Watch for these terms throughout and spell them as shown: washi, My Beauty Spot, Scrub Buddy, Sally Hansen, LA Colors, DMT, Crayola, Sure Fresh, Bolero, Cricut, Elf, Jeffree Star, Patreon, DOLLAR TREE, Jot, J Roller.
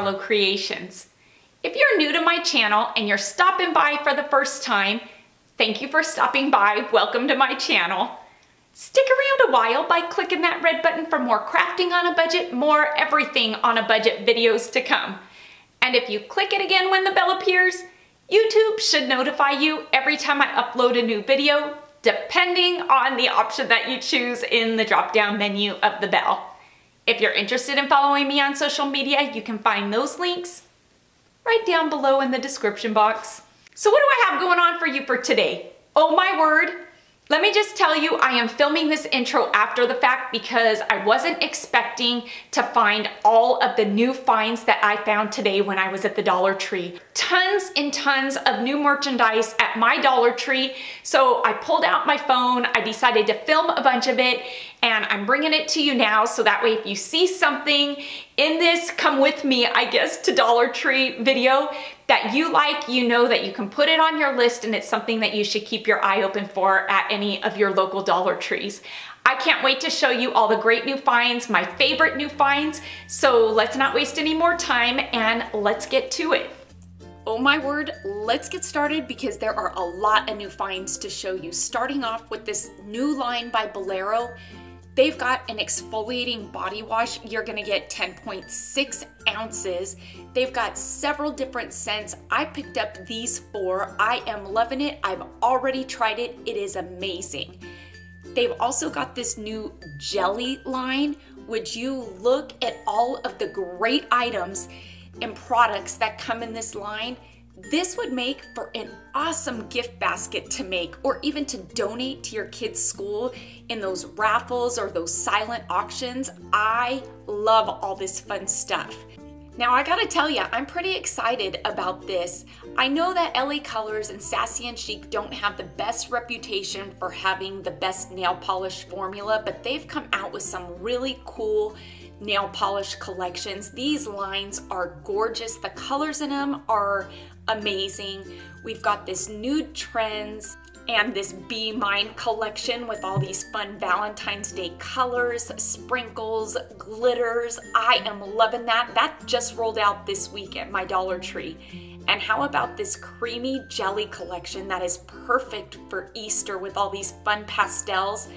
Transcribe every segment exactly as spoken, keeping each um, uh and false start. Carlo Creations. If you're new to my channel and you're stopping by for the first time, thank you for stopping by. Welcome to my channel. Stick around a while by clicking that red button for more crafting on a budget, more everything on a budget videos to come. And if you click it again when the bell appears, YouTube should notify you every time I upload a new video, depending on the option that you choose in the drop-down menu of the bell. If you're interested in following me on social media, you can find those links right down below in the description box. So what do I have going on for you for today? Oh my word, let me just tell you, I am filming this intro after the fact because I wasn't expecting to find all of the new finds that I found today when I was at the Dollar Tree. Tons and tons of new merchandise at my Dollar Tree. So I pulled out my phone, I decided to film a bunch of it, and I'm bringing it to you now so that way if you see something in this come with me, I guess, to Dollar Tree video that you like, you know that you can put it on your list and it's something that you should keep your eye open for at any of your local Dollar Trees. I can't wait to show you all the great new finds, my favorite new finds, so let's not waste any more time and let's get to it. Oh my word, let's get started because there are a lot of new finds to show you, starting off with this new line by Bolero. They've got an exfoliating body wash. You're gonna get ten point six ounces. They've got several different scents. I picked up these four. I am loving it. I've already tried it. It is amazing. They've also got this new jelly line. Would you look at all of the great items and products that come in this line? This would make for an awesome gift basket to make or even to donate to your kids' school in those raffles or those silent auctions. I love all this fun stuff. Now I gotta tell you, I'm pretty excited about this. I know that L A Colors and Sassy and Chic don't have the best reputation for having the best nail polish formula, but they've come out with some really cool nail polish collections. These lines are gorgeous. The colors in them are amazing. We've got this Nude Trends and this Be Mine collection with all these fun Valentine's Day colors, sprinkles, glitters. I am loving that. That just rolled out this week at my Dollar Tree. And how about this creamy jelly collection that is perfect for Easter with all these fun pastels?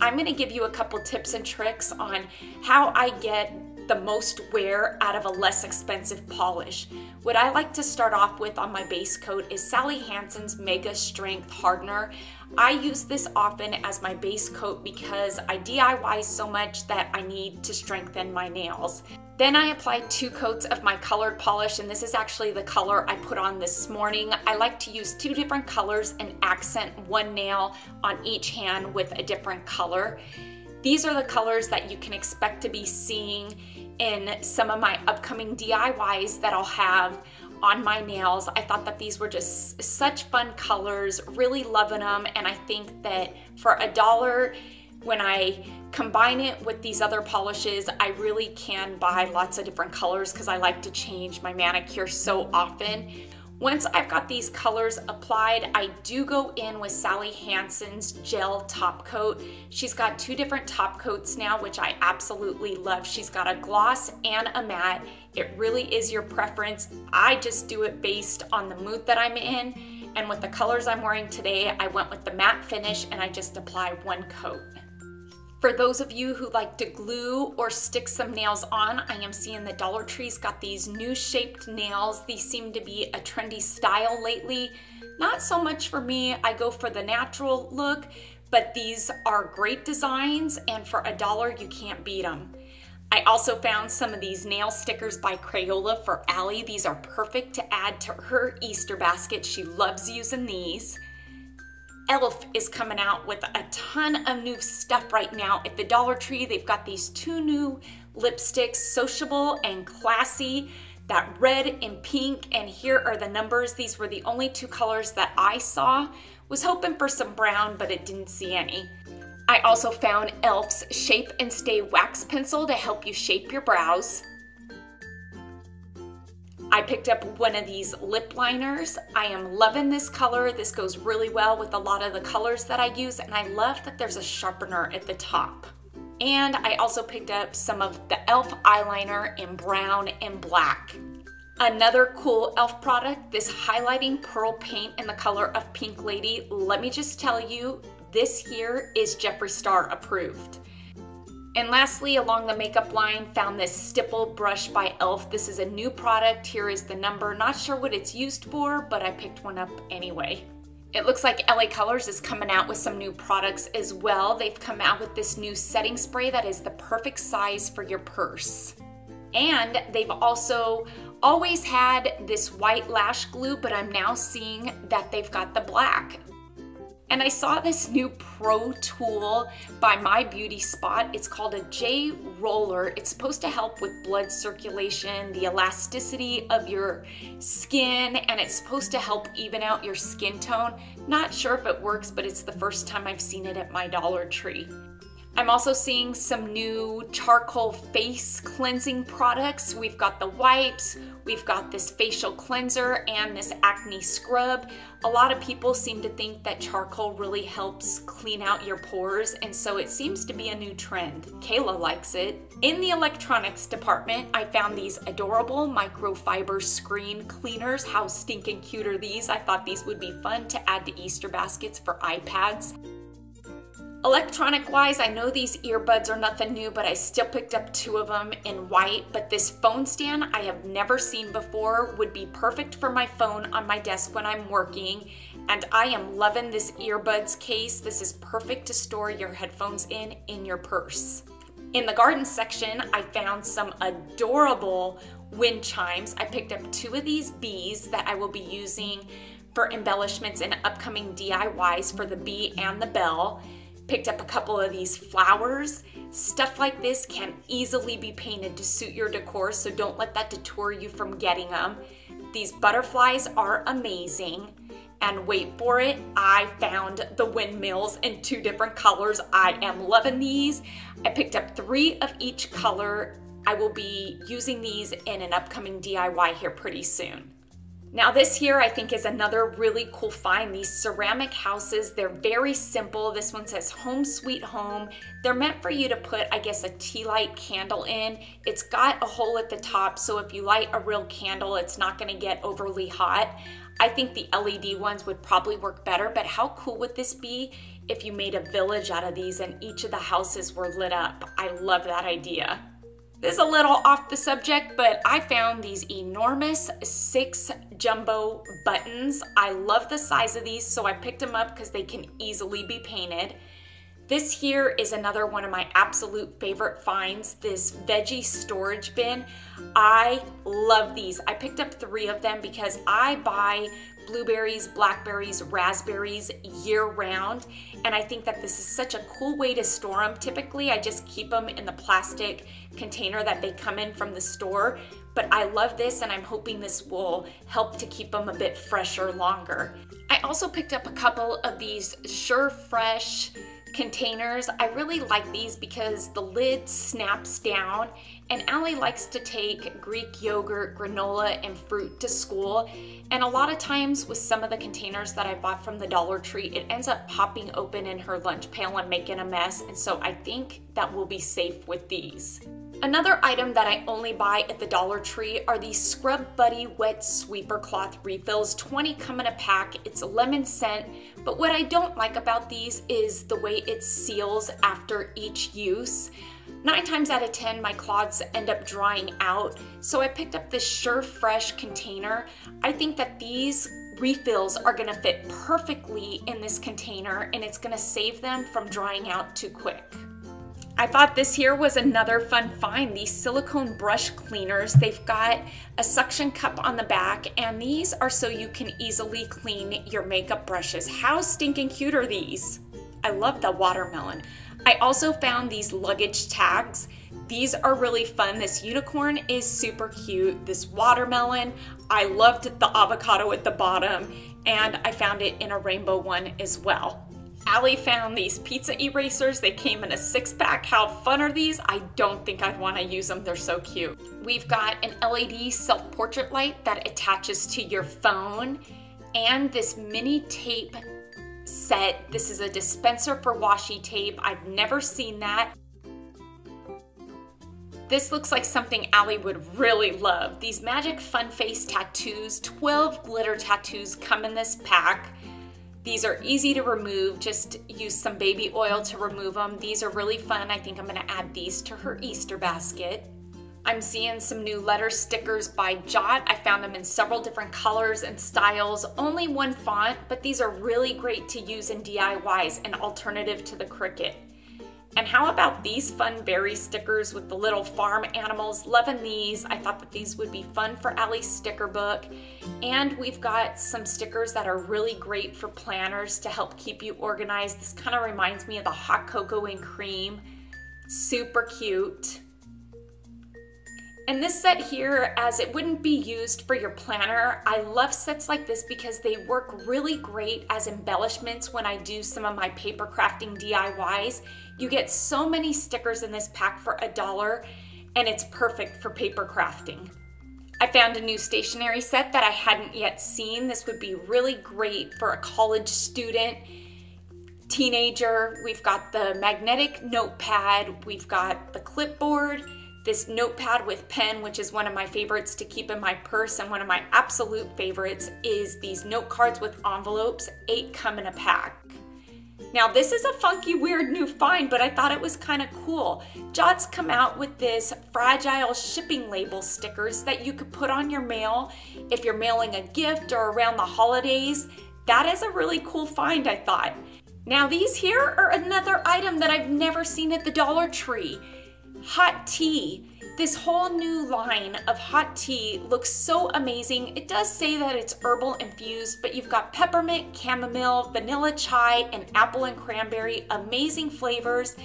I'm gonna give you a couple tips and tricks on how I get the most wear out of a less expensive polish. What I like to start off with on my base coat is Sally Hansen's Mega Strength Hardener. I use this often as my base coat because I D I Y so much that I need to strengthen my nails. Then I apply two coats of my colored polish, and this is actually the color I put on this morning. I like to use two different colors and accent one nail on each hand with a different color. These are the colors that you can expect to be seeing in some of my upcoming D I Ys that I'll have on my nails. I thought that these were just such fun colors, really loving them, and I think that for a dollar, when I combine it with these other polishes, I really can buy lots of different colors because I like to change my manicure so often. Once I've got these colors applied, I do go in with Sally Hansen's gel top coat. She's got two different top coats now, which I absolutely love. She's got a gloss and a matte. It really is your preference. I just do it based on the mood that I'm in. And with the colors I'm wearing today, I went with the matte finish and I just apply one coat. For those of you who like to glue or stick some nails on, I am seeing the Dollar Tree's got these new shaped nails. These seem to be a trendy style lately. Not so much for me. I go for the natural look, but these are great designs, and for a dollar, you can't beat them. I also found some of these nail stickers by Crayola for Allie. These are perfect to add to her Easter basket. She loves using these. Elf is coming out with a ton of new stuff right now. At the Dollar Tree, they've got these two new lipsticks, Sociable and Classy, that red and pink, and here are the numbers. These were the only two colors that I saw. Was hoping for some brown, but it didn't see any. I also found Elf's Shape and Stay Wax Pencil to help you shape your brows. I picked up one of these lip liners. I am loving this color. This goes really well with a lot of the colors that I use, and I love that there's a sharpener at the top. And I also picked up some of the Elf eyeliner in brown and black. Another cool Elf product, this highlighting pearl paint in the color of Pink Lady. Let me just tell you, this here is Jeffree Star approved. And lastly, along the makeup line, found this stipple brush by Elf. This is a new product. Here is the number. Not sure what it's used for, but I picked one up anyway. It looks like L A Colors is coming out with some new products as well. They've come out with this new setting spray that is the perfect size for your purse. And they've also always had this white lash glue, but I'm now seeing that they've got the black. And I saw this new pro tool by My Beauty Spot. It's called a J Roller. It's supposed to help with blood circulation, the elasticity of your skin, and it's supposed to help even out your skin tone. Not sure if it works, but it's the first time I've seen it at my Dollar Tree. I'm also seeing some new charcoal face cleansing products. We've got the wipes, we've got this facial cleanser, and this acne scrub. A lot of people seem to think that charcoal really helps clean out your pores, and so it seems to be a new trend. Kayla likes it. In the electronics department, I found these adorable microfiber screen cleaners. How stinking cute are these? I thought these would be fun to add to Easter baskets for iPads. Electronic-wise, I know these earbuds are nothing new, but I still picked up two of them in white. But this phone stand I have never seen before, would be perfect for my phone on my desk when I'm working. And I am loving this earbuds case. This is perfect to store your headphones in, in your purse. In the garden section, I found some adorable wind chimes. I picked up two of these bees that I will be using for embellishments and upcoming D I Ys for the bee and the bell. Picked up a couple of these flowers. Stuff like this can easily be painted to suit your decor, so don't let that deter you from getting them. These butterflies are amazing. And wait for it, I found the windmills in two different colors. I am loving these. I picked up three of each color. I will be using these in an upcoming D I Y here pretty soon. Now this here I think is another really cool find, these ceramic houses. They're very simple. This one says Home Sweet Home. They're meant for you to put, I guess, a tea light candle in. It's got a hole at the top, so if you light a real candle, it's not gonna get overly hot. I think the L E D ones would probably work better, but how cool would this be if you made a village out of these and each of the houses were lit up? I love that idea. This is a little off the subject, but I found these enormous six jumbo buttons. I love the size of these, so I picked them up because they can easily be painted. This here is another one of my absolute favorite finds, this veggie storage bin. I love these. I picked up three of them because I buy blueberries, blackberries, raspberries year round, and I think that this is such a cool way to store them. Typically, I just keep them in the plastic container that they come in from the store, but I love this and I'm hoping this will help to keep them a bit fresher longer. I also picked up a couple of these Sure Fresh containers. I really like these because the lid snaps down, and Allie likes to take Greek yogurt, granola, and fruit to school, and a lot of times with some of the containers that I bought from the Dollar Tree, it ends up popping open in her lunch pail and making a mess, and so I think that we'll be safe with these. Another item that I only buy at the Dollar Tree are these Scrub Buddy Wet Sweeper Cloth Refills. twenty come in a pack, it's a lemon scent, but what I don't like about these is the way it seals after each use. Nine times out of ten, my cloths end up drying out, so I picked up this Sure Fresh container. I think that these refills are gonna fit perfectly in this container, and it's gonna save them from drying out too quick. I thought this here was another fun find, these silicone brush cleaners. They've got a suction cup on the back, and these are so you can easily clean your makeup brushes. How stinking cute are these? I love the watermelon. I also found these luggage tags. These are really fun. This unicorn is super cute. This watermelon, I loved the avocado at the bottom, and I found it in a rainbow one as well. Allie found these pizza erasers. They came in a six pack. How fun are these? I don't think I'd want to use them. They're so cute. We've got an L E D self-portrait light that attaches to your phone, and this mini tape set. This is a dispenser for washi tape. I've never seen that. This looks like something Allie would really love. These Magic Fun Face tattoos, twelve glitter tattoos come in this pack. These are easy to remove, just use some baby oil to remove them. These are really fun. I think I'm gonna add these to her Easter basket. I'm seeing some new letter stickers by Jot. I found them in several different colors and styles, only one font, but these are really great to use in D I Ys, an alternative to the Cricut. And how about these fun berry stickers with the little farm animals? Loving these. I thought that these would be fun for Allie's sticker book. And we've got some stickers that are really great for planners to help keep you organized. This kind of reminds me of the hot cocoa and cream. Super cute. And this set here, as it wouldn't be used for your planner, I love sets like this because they work really great as embellishments when I do some of my paper crafting D I Ys. You get so many stickers in this pack for a dollar, and it's perfect for paper crafting. I found a new stationery set that I hadn't yet seen. This would be really great for a college student, teenager. We've got the magnetic notepad, we've got the clipboard, this notepad with pen, which is one of my favorites to keep in my purse, and one of my absolute favorites is these note cards with envelopes. Eight come in a pack. Now this is a funky, weird new find, but I thought it was kind of cool. Jot's come out with this fragile shipping label stickers that you could put on your mail if you're mailing a gift or around the holidays. That is a really cool find, I thought. Now these here are another item that I've never seen at the Dollar Tree. Hot tea. This whole new line of hot tea looks so amazing. It does say that it's herbal infused, but you've got peppermint, chamomile, vanilla chai, and apple and cranberry. Amazing flavors.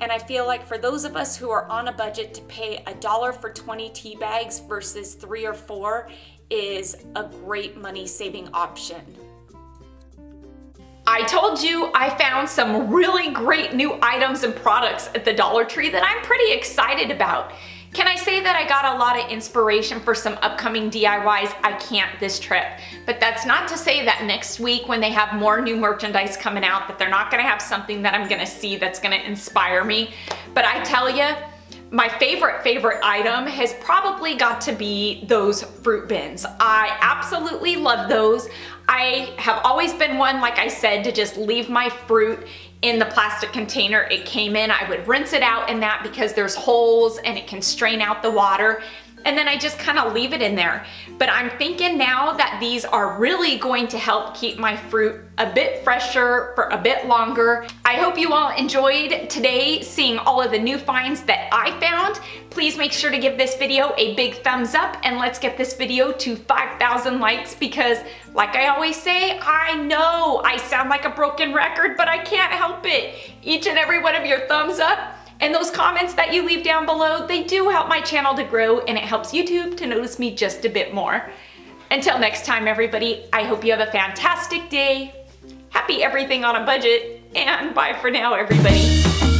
And I feel like for those of us who are on a budget, to pay a dollar for twenty tea bags versus three or four is a great money saving option. I told you I found some really great new items and products at the Dollar Tree that I'm pretty excited about. Can I say that I got a lot of inspiration for some upcoming D I Ys? I can't this trip, but that's not to say that next week when they have more new merchandise coming out that they're not gonna have something that I'm gonna see that's gonna inspire me. But I tell you, my favorite, favorite item has probably got to be those fruit bins. I absolutely love those. I have always been one, like I said, to just leave my fruit in the plastic container it came in. I would rinse it out in that because there's holes and it can strain out the water. And then I just kind of leave it in there. But I'm thinking now that these are really going to help keep my fruit a bit fresher for a bit longer. I hope you all enjoyed today seeing all of the new finds that I found. Please make sure to give this video a big thumbs up and let's get this video to five thousand likes, because like I always say, I know I sound like a broken record, but I can't help it. Each and every one of your thumbs up and those comments that you leave down below, they do help my channel to grow, and it helps YouTube to notice me just a bit more. Until next time, everybody, I hope you have a fantastic day. Happy everything on a budget, and bye for now, everybody.